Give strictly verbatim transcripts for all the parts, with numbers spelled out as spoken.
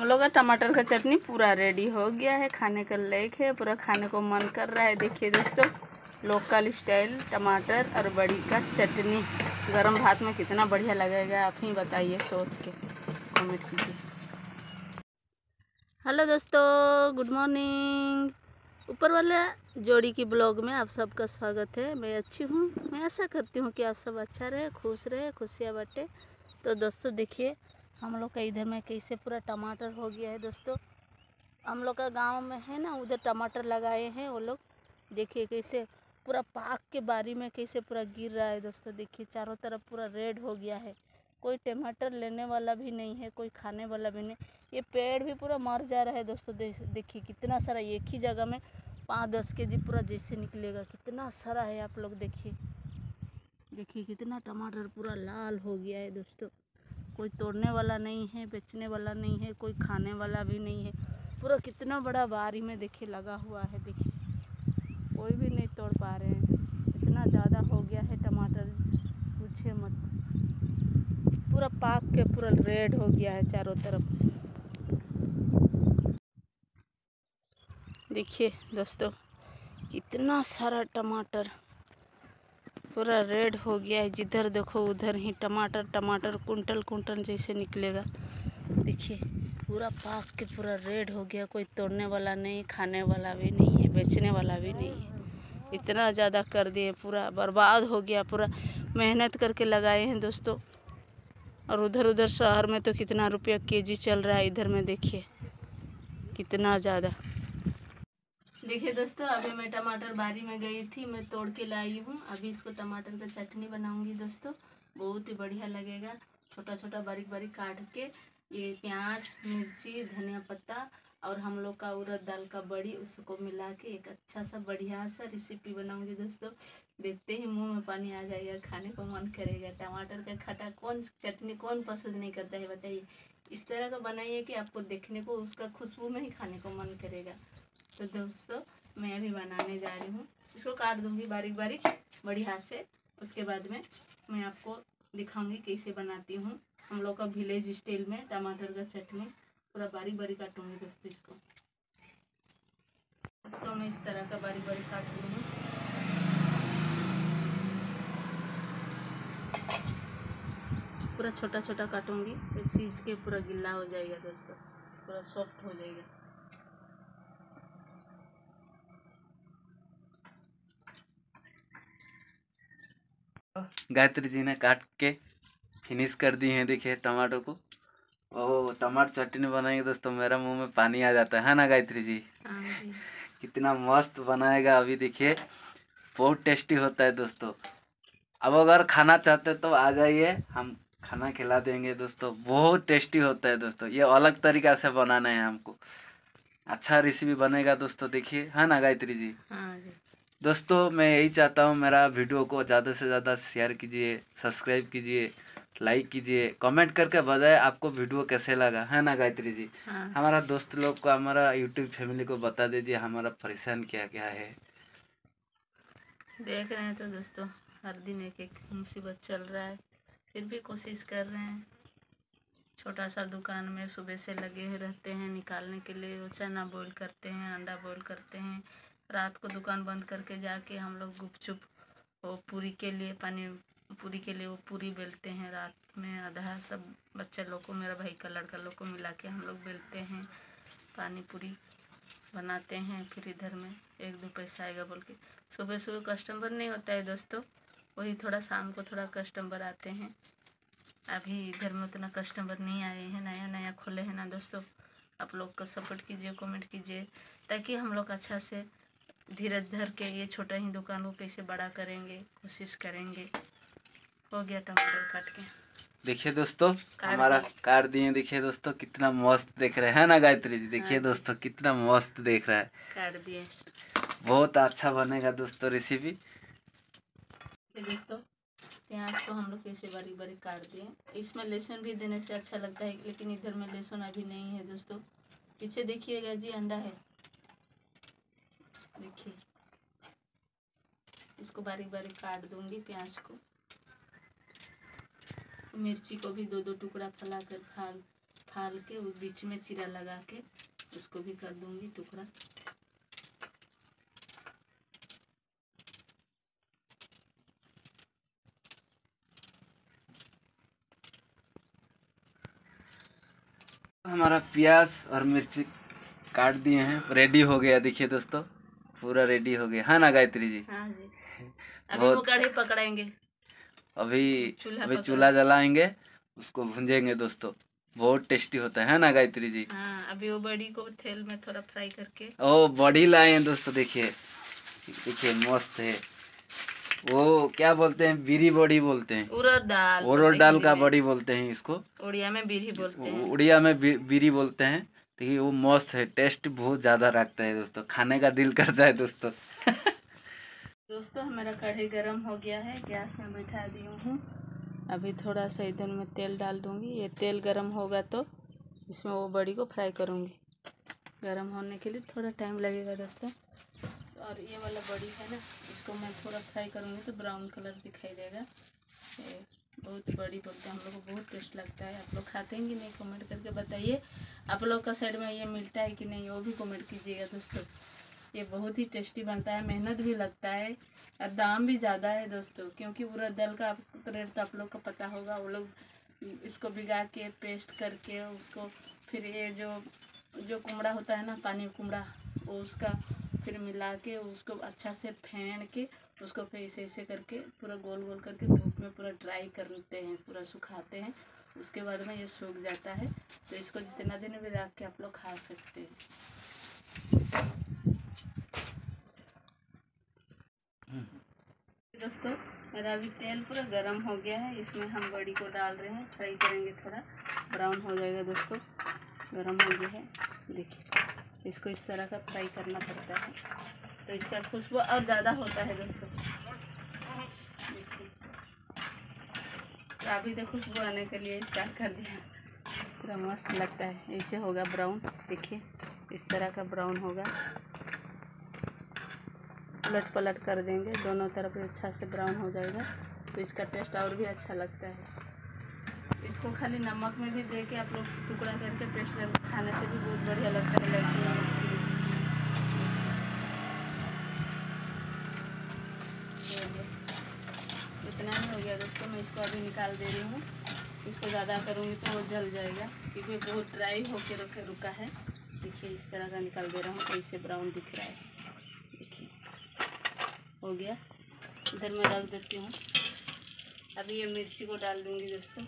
हम लोग का टमाटर का चटनी पूरा रेडी हो गया है, खाने का लायक है, पूरा खाने को मन कर रहा है। देखिए दोस्तों, लोकल स्टाइल टमाटर और बड़ी का चटनी गरम भात में कितना बढ़िया लगेगा, आप ही बताइए सोच के कमेंट कीजिए। हेलो दोस्तों, गुड मॉर्निंग। ऊपरवाला जोड़ी की ब्लॉग में आप सबका स्वागत है। मैं अच्छी हूँ, मैं ऐसा करती हूँ कि आप सब अच्छा रहे, खुश रहे, खुशियाँ बाँटे। तो दोस्तों देखिए हम लोग का इधर में कैसे पूरा टमाटर हो गया है। दोस्तों हम लोग का गांव में है ना, उधर टमाटर लगाए हैं वो लोग। देखिए कैसे पूरा पाक के बारी में कैसे पूरा गिर रहा है। दोस्तों देखिए चारों तरफ पूरा रेड हो गया है, कोई टमाटर लेने वाला भी नहीं है, कोई खाने वाला भी नहीं। ये पेड़ भी पूरा मर जा रहा है। दोस्तों देखिए कितना सारा एक ही जगह में पाँच दस के जी पूरा जैसे निकलेगा, कितना सारा है। आप लोग देखिए, देखिए कितना टमाटर पूरा लाल हो गया है। दोस्तों कोई तोड़ने वाला नहीं है, बेचने वाला नहीं है, कोई खाने वाला भी नहीं है। पूरा कितना बड़ा बारी में देखिए लगा हुआ है, देखिए कोई भी नहीं तोड़ पा रहे हैं, इतना ज़्यादा हो गया है टमाटर, पूछे मत। पूरा पाक के पूरा रेड हो गया है चारों तरफ। देखिए दोस्तों कितना सारा टमाटर पूरा रेड हो गया है, जिधर देखो उधर ही टमाटर टमाटर कुंटल कुंटल जैसे निकलेगा। देखिए पूरा पाक के पूरा रेड हो गया, कोई तोड़ने वाला नहीं, खाने वाला भी नहीं है, बेचने वाला भी नहीं है। इतना ज़्यादा कर दिए, पूरा बर्बाद हो गया, पूरा मेहनत करके लगाए हैं दोस्तों। और उधर उधर शहर में तो कितना रुपया केजी चल रहा है, इधर में देखिए कितना ज़्यादा। देखिए दोस्तों अभी मैं टमाटर बारी में गई थी, मैं तोड़ के लाई हूँ। अभी इसको टमाटर का चटनी बनाऊंगी दोस्तों, बहुत ही बढ़िया लगेगा। छोटा छोटा बारीक बारीक काट के ये प्याज, मिर्ची, धनिया पत्ता और हम लोग का उड़द दाल का बड़ी, उसको मिला के एक अच्छा सा बढ़िया सा रेसिपी बनाऊंगी दोस्तों। देखते ही मुँह में पानी आ जाएगा, खाने को मन करेगा। टमाटर का खट्टा कौन, चटनी कौन पसंद नहीं करता है बताइए। इस तरह का बनाइए कि आपको देखने को उसका खुशबू में ही खाने को मन करेगा। तो दोस्तों मैं अभी बनाने जा रही हूँ, इसको काट दूंगी बारीक बारीक बढ़िया से। उसके बाद में मैं आपको दिखाऊंगी कैसे बनाती हूँ हम लोग का विलेज स्टाइल में टमाटर का चटनी। पूरा बारीक बारीक काटूंगी दोस्तों इसको। तो मैं इस तरह का बारीक बारीक काट रही हूँ। पूरा छोटा छोटा काटूंगी, फिर सीज के पूरा गिला हो जाएगा दोस्तों, पूरा सॉफ्ट हो जाएगा। गायत्री जी ने काट के फिनिश कर दी है देखिए टमाटर को। ओह टमाटर चटनी बनाएंगे दोस्तों, मेरा मुंह में पानी आ जाता है ना गायत्री जी, जी। कितना मस्त बनाएगा अभी, देखिए बहुत टेस्टी होता है दोस्तों। अब अगर खाना चाहते तो आ जाइए, हम खाना खिला देंगे दोस्तों, बहुत टेस्टी होता है दोस्तों। ये अलग तरीका से बनाना है हमको, अच्छा रेसिपी बनेगा दोस्तों, देखिए है ना गायत्री जी। दोस्तों मैं यही चाहता हूँ, मेरा वीडियो को ज़्यादा से ज़्यादा शेयर कीजिए, सब्सक्राइब कीजिए, लाइक कीजिए, कमेंट करके बताए आपको वीडियो कैसे लगा, है ना गायत्री जी। हाँ। हमारा दोस्त लोग को, हमारा यूट्यूब फैमिली को बता दीजिए हमारा परेशान क्या क्या है। देख रहे हैं तो दोस्तों हर दिन एक एक मुसीबत चल रहा है, फिर भी कोशिश कर रहे हैं। छोटा सा दुकान में सुबह से लगे रहते हैं, निकालने के लिए चना बॉयल करते हैं, अंडा बॉयल करते हैं, रात को दुकान बंद करके जाके हम लोग गुपचुप वो पूरी के लिए पानी पूरी के लिए वो पूरी बेलते हैं। रात में आधा सब बच्चे लोग को, मेरा भाई का लड़का लोग को मिला के हम लोग बेलते हैं, पानी पूरी बनाते हैं। फिर इधर में एक दो पैसा आएगा बोल के सुबह सुबह कस्टमर नहीं होता है दोस्तों, वही थोड़ा शाम को थोड़ा कस्टमर आते हैं। अभी इधर में उतना कस्टमर नहीं आए हैं, नया नया खोले हैं ना दोस्तों। आप लोग का सपोर्ट कीजिए, कमेंट कीजिए, ताकि हम लोग अच्छा से धीरज धर के ये छोटा ही दुकान को कैसे बड़ा करेंगे कोशिश करेंगे। हो गया टमाटर काट के, देखिए दोस्तों हमारा काट दिए। देखिए दोस्तों कितना मस्त देख रहे हैं ना गायत्री जी, देखिए दोस्तों कितना मस्त देख रहा है, काट दिए। बहुत अच्छा बनेगा दोस्तों रेसिपी। दोस्तों प्याज को हम लोग कैसे बारीक बारीक काट दिए, इसमें लहसुन भी देने से अच्छा लगता है, लेकिन इधर में लहसुन अभी नहीं है दोस्तों। पीछे देखिएगा जी अंडा है, देखिए इसको बारीक बारीक काट दूंगी प्याज को। मिर्ची को भी दो दो टुकड़ा फला कर फाल फाल के वो बीच में चीरा लगा के उसको भी कर दूंगी टुकड़ा। हमारा प्याज और मिर्ची काट दिए हैं, रेडी हो गया। देखिए दोस्तों पूरा रेडी हो गया है ना गायत्री जी? हाँ जी। अभी वो कढ़ाई पकड़ेंगे, अभी चूल्हा अभी चूल्हा जलाएंगे, उसको भूंजेंगे दोस्तों, बहुत टेस्टी होता है ना गायत्री जी? हाँ, अभी वो बॉडी को तेल में थोड़ा फ्राई करके। ओ बॉडी लाए हैं दोस्तों, देखिए देखिए मस्त है। वो क्या बोलते हैं, बीरी बॉडी बोलते हैं, उड़द दाल, उड़द दाल का बॉडी बोलते हैं इसको, उड़िया में बीरी बोलते हैं, उड़िया में बीरी बोलते हैं। देखिए वो मस्त है, टेस्ट बहुत ज़्यादा रखता है दोस्तों, खाने का दिल करता है दोस्तों। दोस्तों हमारा कढ़ाई गरम हो गया है, गैस में बैठा दी हूँ। अभी थोड़ा सा इधर में तेल डाल दूँगी, ये तेल गरम होगा तो इसमें वो बड़ी को फ्राई करूँगी। गरम होने के लिए थोड़ा टाइम लगेगा दोस्तों। और ये वाला बड़ी है ना, इसको मैं थोड़ा फ्राई करूँगी तो ब्राउन कलर दिखाई देगा। बहुत बड़ी बोलते हैं हम लोग को, बहुत टेस्ट लगता है। आप लोग खाते हैं कि नहीं कमेंट करके बताइए। आप लोग का साइड में ये मिलता है कि नहीं वो भी कमेंट कीजिएगा दोस्तों। ये बहुत ही टेस्टी बनता है, मेहनत भी लगता है और दाम भी ज़्यादा है दोस्तों, क्योंकि उड़द दाल का रेट तो आप लोग को पता होगा। वो लोग इसको भिगा के पेस्ट करके उसको फिर ये जो जो कुमड़ा होता है ना, पानी कुमड़ा, वो उसका फिर मिला के उसको अच्छा से फेंट के उसको फिर ऐसे ऐसे करके पूरा गोल गोल करके धूप में पूरा ड्राई करते हैं, पूरा सुखाते हैं। उसके बाद में ये सूख जाता है, तो इसको जितना दिन भी रख के आप लोग खा सकते हैं दोस्तों। मेरा अभी तेल पूरा गरम हो गया है, इसमें हम बड़ी को डाल रहे हैं, फ्राई करेंगे, थोड़ा ब्राउन हो जाएगा दोस्तों। गरम हो गया है, देखिए इसको इस तरह का फ्राई करना पड़ता है, तो इसका खुशबू और ज़्यादा होता है दोस्तों। तो अभी तो खुशबू आने के लिए स्टार्ट कर दिया, पूरा मस्त लगता है। ऐसे होगा ब्राउन, देखिए इस तरह का ब्राउन होगा। पलट पलट कर देंगे, दोनों तरफ अच्छा से ब्राउन हो जाएगा, तो इसका टेस्ट और भी अच्छा लगता है। इसको खाली नमक में भी दे के आप लोग टुकड़ा करके पेस्ट करके खाने से भी बहुत बढ़िया लगता है। लहसुन और मिर्ची इतना ही हो गया दोस्तों, मैं इसको अभी निकाल दे रही हूँ। इसको ज़्यादा करूँगी तो वो जल जाएगा, क्योंकि बहुत ड्राई होकर रखे रुका है। देखिए इस तरह का निकाल दे रहा हूँ, तो इससे ब्राउन दिख रहा है, हो गया। इधर मैं रख देती हूँ। अभी ये मिर्ची को डाल दूँगी दोस्तों,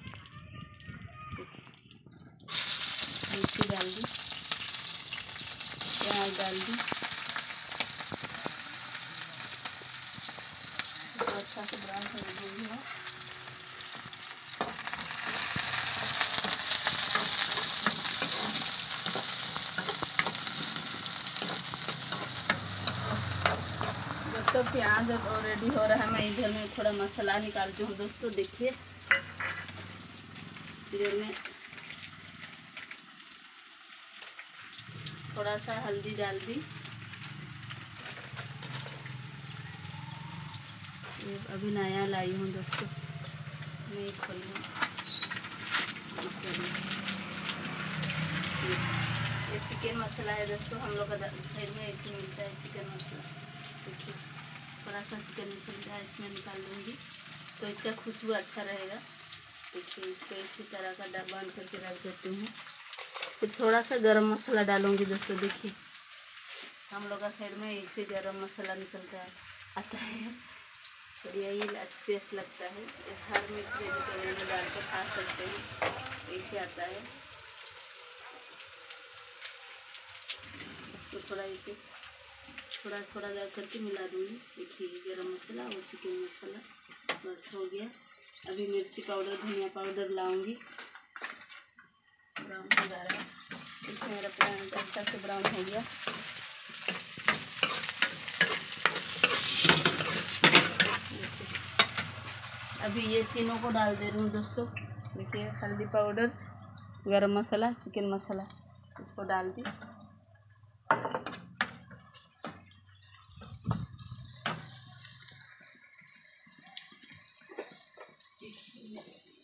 मिर्ची डाल दी, प्याज डाल दी, तो अच्छा से ब्राउन कर दूँगी मैं। तो प्याज और रेडी हो रहा है, मैं इधर में थोड़ा मसाला निकालती हूँ दोस्तों। देखिए इधर में थोड़ा सा हल्दी डाल दी, अभी नया लाई हूँ दोस्तों, मैं खोली हूँ। ये चिकन मसाला है दोस्तों, हम लोग का साइड में ऐसे मिलता है चिकन मसाला। देखिए थोड़ा सा चिकन मसाला इसमें निकाल दूँगी, तो इसका खुशबू अच्छा रहेगा। देखिए इसको इसी तरह का डब्बा करके रख देती हूँ। फिर थोड़ा सा गरम मसाला डालूँगी दोस्तों। देखिए हम लोग का साइड में ऐसे गरम मसाला निकलता आता है, तो यही टेस्ट लगता है। हर मिक्स वेजिटेबल में डाल के खा सकते हैं, ऐसे आता है। इसको थोड़ा ऐसे थोड़ा थोड़ा डाल करके मिला दूँगी। देखिए गरम मसाला और चिकन मसाला बस हो गया। अभी मिर्ची पाउडर, धनिया पाउडर लाऊंगी। ब्राउन हो जा रहा है, इसमें मेरा प्याज अच्छा से ब्राउन हो गया। अभी ये तीनों को डाल दे रही हूँ दोस्तों। देखिए हल्दी पाउडर, गरम मसाला, चिकन मसाला, इसको डाल दी।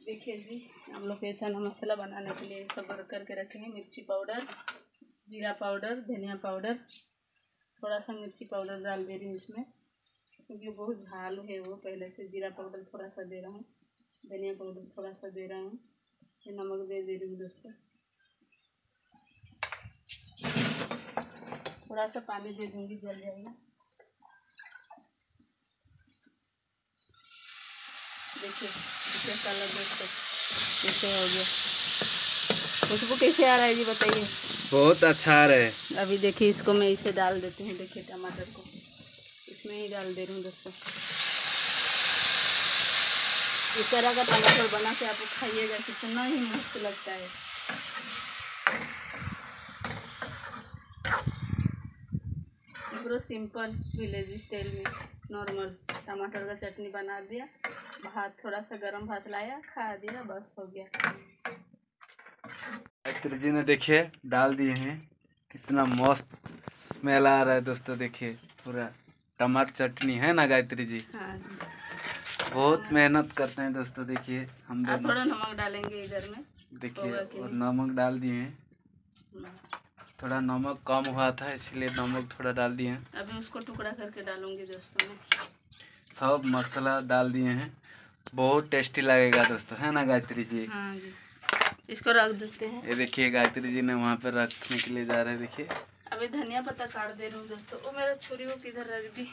देखिए जी हम लोग ये चना मसाला बनाने के लिए सब भर करके रखे हैं। मिर्ची पाउडर, जीरा पाउडर, धनिया पाउडर, थोड़ा सा मिर्ची पाउडर डाल दे रही हूँ इसमें क्योंकि बहुत झाल है वो पहले से। जीरा पाउडर थोड़ा सा दे रहा हूँ, धनिया पाउडर थोड़ा सा दे रहा हूँ, ये नमक दे दे रही हूँ दोस्तों, थोड़ा सा पानी दे दूँगी जल जाएगा। देखिए इसका कलर दोस्तों कैसे हो गया, खुशबू कैसे आ रहा है जी बताइए? बहुत अच्छा आ रहा है। अभी देखिए इसको मैं इसे डाल देती हूँ, देखिए टमाटर को इसमें ही डाल दे रही हूँ दोस्तों। इस तरह का टमाटर बना के आप खाइएगा, कितना ही मस्त लगता है। पूरा सिंपल विलेज स्टाइल में नॉर्मल टमाटर का चटनी बना दिया, भात थोड़ा सा गरम भात लाया, खा दिया, बस हो गया। एक्चुअली जी ने देखिए डाल दिए हैं, कितना मस्त स्मेल आ रहा है दोस्तों। देखिए पूरा टमाटर चटनी है ना गायत्री जी? हाँ जी, बहुत मेहनत करते हैं दोस्तों। देखिए हम दोनों थोड़ा नमक डालेंगे इधर में, देखिए और नमक डाल दिए हैं, थोड़ा नमक कम हुआ था इसलिए नमक थोड़ा डाल दिए हैं। अभी उसको टुकड़ा करके डालूंगी दोस्तों मैं। सब मसाला डाल दिए हैं, बहुत टेस्टी लगेगा दोस्तों, है ना गायत्री जी? हाँ जी, इसको रख देते हैं। ये देखिए गायत्री जी ने वहाँ पर रखने के लिए जा रहे हैं। देखिए अभी धनिया पत्ता काट दे रही हूँ दोस्तों। वो मेरा छुरी वो किधर रख दी,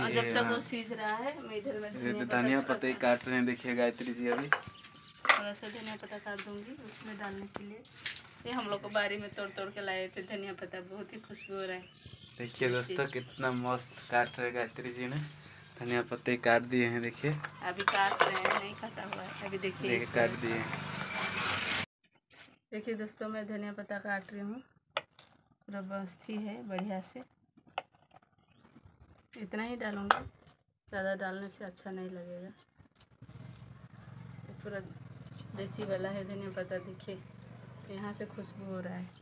और जब तक वो सीज रहा है मैं इधर में धनिया पत्ता ही काट रहे हैं। देखिए गायत्री जी अभी थोड़ा सा धनिया पत्ता काट दूँगी उसमें डालने के लिए। ये हम लोग को बारी में तोड़ तोड़ के लाए थे धनिया पत्ता, बहुत ही खुशबू हो रहा है। देखिए दोस्तों कितना मस्त काट रहे गायत्री जी ने, धनिया पत्ते काट दिए हैं। देखिए अभी काट रहे हैं, नहीं काटा हुआ है अभी। देखिए काट दिए। देखिए दोस्तों मैं धनिया पत्ता काट रही हूँ, पूरा बस्ती है बढ़िया से। इतना ही डालूँगी, ज़्यादा डालने से अच्छा नहीं लगेगा। पूरा देसी वाला है धनिया पत्ता, देखिए यहाँ से खुशबू हो रहा है।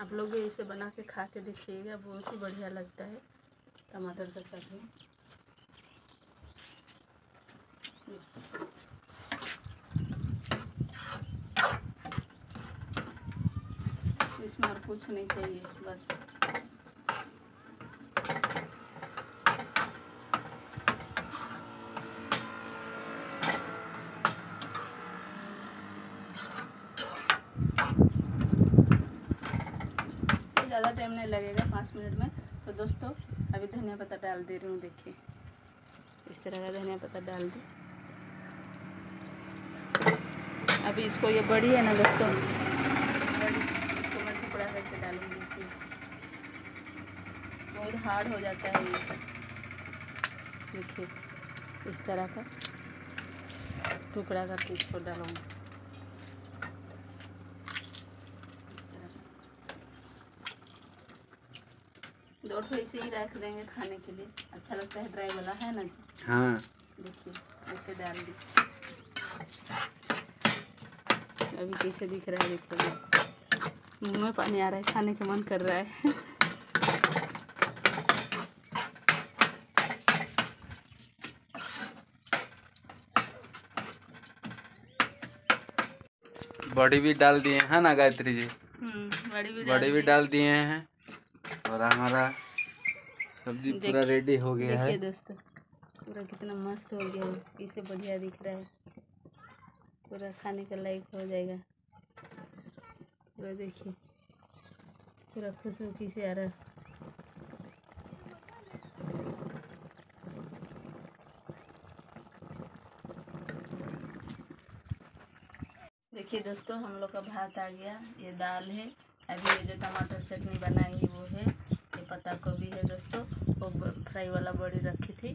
आप लोग भी इसे बना के खा के देखिएगा, बहुत ही बढ़िया लगता है टमाटर का चटनी। इसमें और कुछ नहीं चाहिए, बस ज़्यादा टाइम नहीं लगेगा, पाँच मिनट में। तो दोस्तों अभी धनिया पत्ता डाल दे रही हूँ, देखिए इस तरह का धनिया पत्ता डाल दी। अभी इसको ये बड़ी है ना दोस्तों, बड़ी इसको मैं टुकड़ा करके डालूँगी इसमें, बहुत हार्ड हो जाता है ये। देखिए इस तरह का टुकड़ा करके इसको डालूँगी। दो ठो ऐसे ही रख देंगे खाने के लिए, अच्छा लगता है ड्राई वाला, है ना जी? हाँ देखिए ऐसे डाल दी। अभी कैसे दिख रहा है, देखिए मुँह में पानी आ रहा है, खाने का मन कर रहा है। बड़ी भी डाल दिए है ना गायत्री जी? बड़ी भी बड़ी भी डाल दिए हैं और हमारा सब्जी पूरा रेडी हो गया है। देखिए दोस्तों पूरा कितना मस्त हो गया है, इसे बढ़िया दिख रहा है, पूरा खाने का लायक हो जाएगा पूरा। देखिए पूरा खुशबू किसे आ रहा है। देखिए दोस्तों हम लोग का भात आ गया, ये दाल है, अभी ये जो टमाटर चटनी बनाई है वो है, ये पत्ता गोभी है दोस्तों, वो फ्राई वाला बड़ी रखी थी,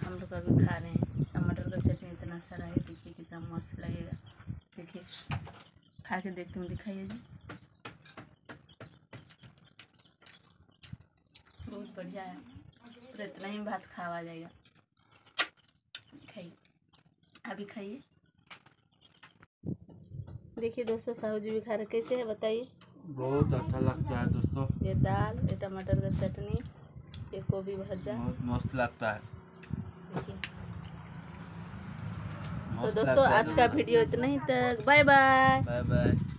हम लोग अभी खा रहे हैं। टमाटर का चटनी इतना सारा है, देखिए कितना मस्त लगेगा। देखिए खा के देखती हूँ, दिखाइए जी, बहुत बढ़िया है। पूरा इतना ही भात खावा जाएगा, खाइए अभी खाइए। देखिए दोस्तों साहू जी भी खा रहे, कैसे है बताइए? बहुत अच्छा लगता है दोस्तों। ये दाल, ये टमाटर का चटनी, ये गोभी भजा, बहुत मस्त लगता है। तो दोस्तों आज का वीडियो इतना ही तक, बाय बाय बाय बाय।